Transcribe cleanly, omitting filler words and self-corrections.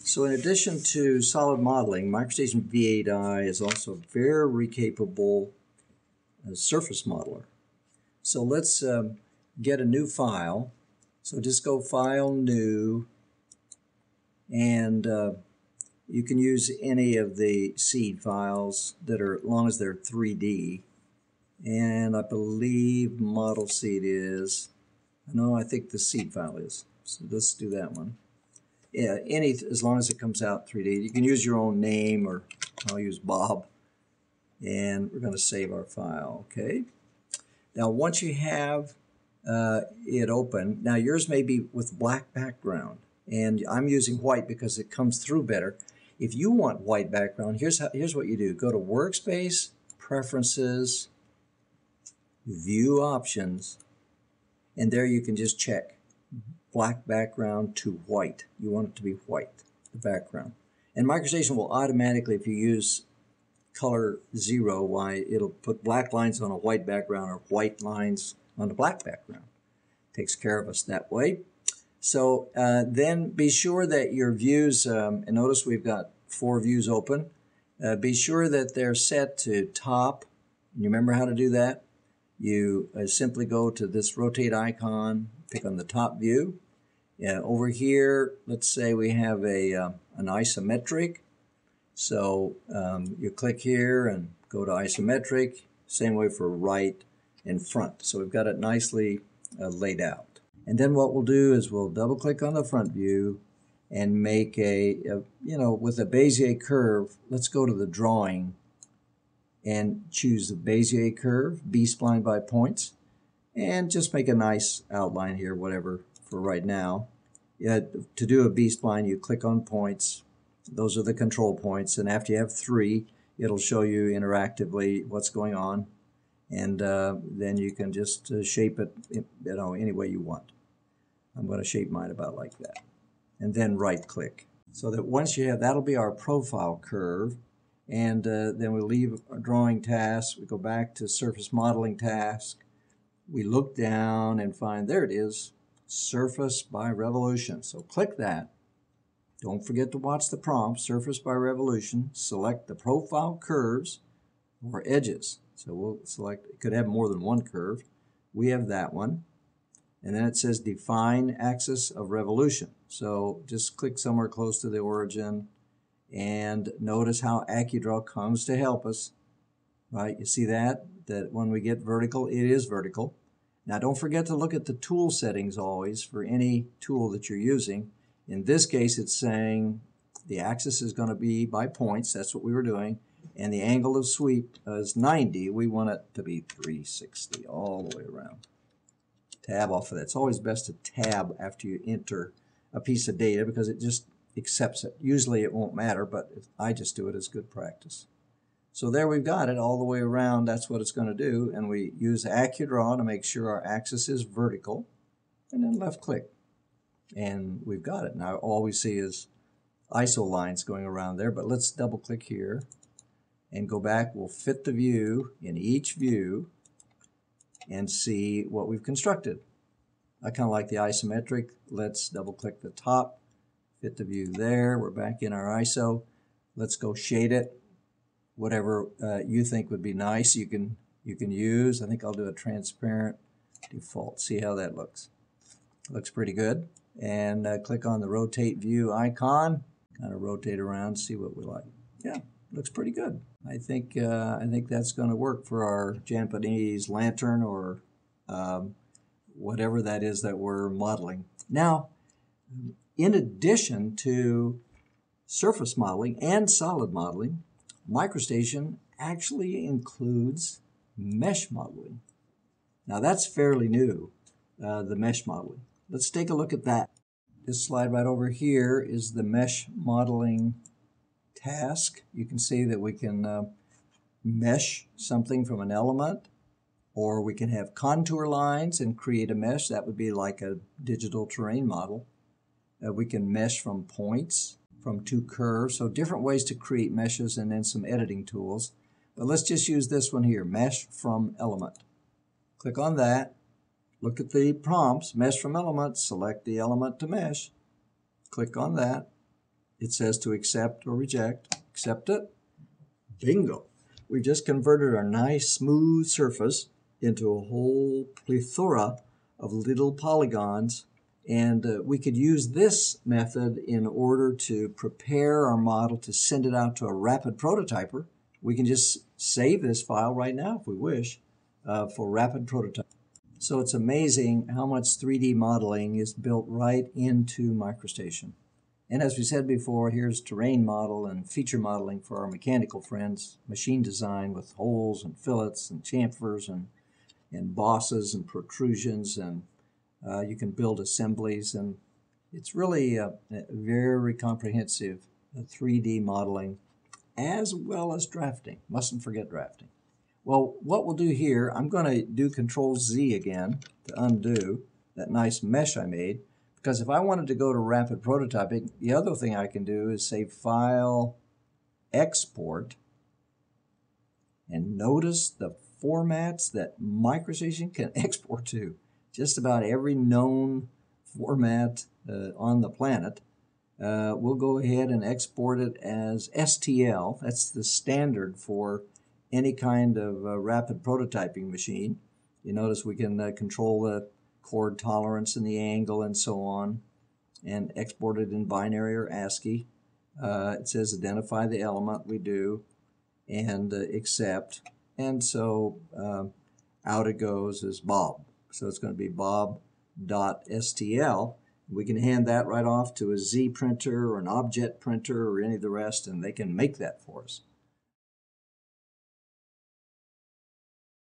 So in addition to solid modeling, MicroStation V8i is also very capable surface modeler. So let's get a new file. So just go File, New, and you can use any of the seed files that are, as long as they're 3D. And I believe Model Seed is, no, I think the seed file is. So let's do that one. Yeah, any, as long as it comes out 3D. You can use your own name, or I'll use Bob. And we're going to save our file, okay? Now, once you have it open, now yours may be with black background, and I'm using white because it comes through better. If you want white background, here's what you do. Go to Workspace, Preferences, View Options, and there you can just check black background to white. You want it to be white, the background. And MicroStation will automatically, if you use color 0, why it'll put black lines on a white background or white lines on a black background. Takes care of us that way. So then be sure that your views, and notice we've got 4 views open. Be sure that they're set to top. You remember how to do that? You simply go to this rotate icon, pick on the top view. Over here, let's say we have a, an isometric. So you click here and go to isometric, same way for right and front. So we've got it nicely laid out. And then what we'll do is we'll double click on the front view and make a you know, with a Bezier curve, let's go to the drawing and choose the Bezier curve, B spline by points, and just make a nice outline here, whatever, for right now. To do a B spline, you click on points. Those are the control points, and after you have 3, it'll show you interactively what's going on, and then you can just shape it, you know, any way you want. I'm going to shape mine about like that, and then right-click. So that once you have, that'll be our profile curve, and then we leave our drawing task, we go back to surface modeling task, we look down and find, there it is, Surface by Revolution. So click that. Don't forget to watch the prompt, Surface by Revolution. Select the profile curves or edges. So we'll select, it could have more than one curve. We have that one. And then it says define axis of revolution. So just click somewhere close to the origin and notice how AccuDraw comes to help us, right? You see that? That when we get vertical, it is vertical. Now don't forget to look at the tool settings always for any tool that you're using. In this case, it's saying the axis is going to be by points. That's what we were doing. And the angle of sweep is 90. We want it to be 360 all the way around. Tab off of that. It's always best to tab after you enter a piece of data because it just accepts it. Usually it won't matter, but if I just do it as good practice. So there we've got it all the way around. That's what it's going to do. And we use AccuDraw to make sure our axis is vertical. And then left click. And we've got it. Now all we see is ISO lines going around there, but let's double click here and go back. We'll fit the view in each view and see what we've constructed. I kind of like the isometric. Let's double click the top, fit the view there. We're back in our ISO. Let's go shade it. Whatever you think would be nice, you can use. I think I'll do a transparent default. See how that looks. Looks pretty good. And click on the rotate view icon, kind of rotate around, see what we like. Yeah, looks pretty good. I think that's going to work for our Japanese lantern or whatever that is that we're modeling. Now, in addition to surface modeling and solid modeling, MicroStation actually includes mesh modeling. Now that's fairly new, the mesh modeling. Let's take a look at that. This slide right over here is the mesh modeling task. You can see that we can mesh something from an element, or we can have contour lines and create a mesh. That would be like a digital terrain model. We can mesh from points, from two curves. So different ways to create meshes and then some editing tools. But let's just use this one here, mesh from element. Click on that. Look at the prompts, mesh from element, select the element to mesh, click on that. It says to accept or reject. Accept it. Bingo. We just converted our nice smooth surface into a whole plethora of little polygons, and we could use this method in order to prepare our model to send it out to a rapid prototyper. We can just save this file right now if we wish for rapid prototype. So it's amazing how much 3D modeling is built right into MicroStation. And as we said before, here's terrain model and feature modeling for our mechanical friends, machine design with holes and fillets and chamfers and bosses and protrusions, and you can build assemblies, and it's really a very comprehensive 3D modeling as well as drafting. Mustn't forget drafting. Well, what we'll do here, I'm going to do Control Z again to undo that nice mesh I made, because if I wanted to go to rapid prototyping, the other thing I can do is say File, Export, and notice the formats that MicroStation can export to. Just about every known format on the planet. We'll go ahead and export it as STL. That's the standard for any kind of rapid prototyping machine. You notice we can control the chord tolerance and the angle and so on, and export it in binary or ASCII. It says identify the element, we do, and accept. And so out it goes as Bob. So it's going to be bob.stl. We can hand that right off to a Z printer or an object printer or any of the rest, and they can make that for us.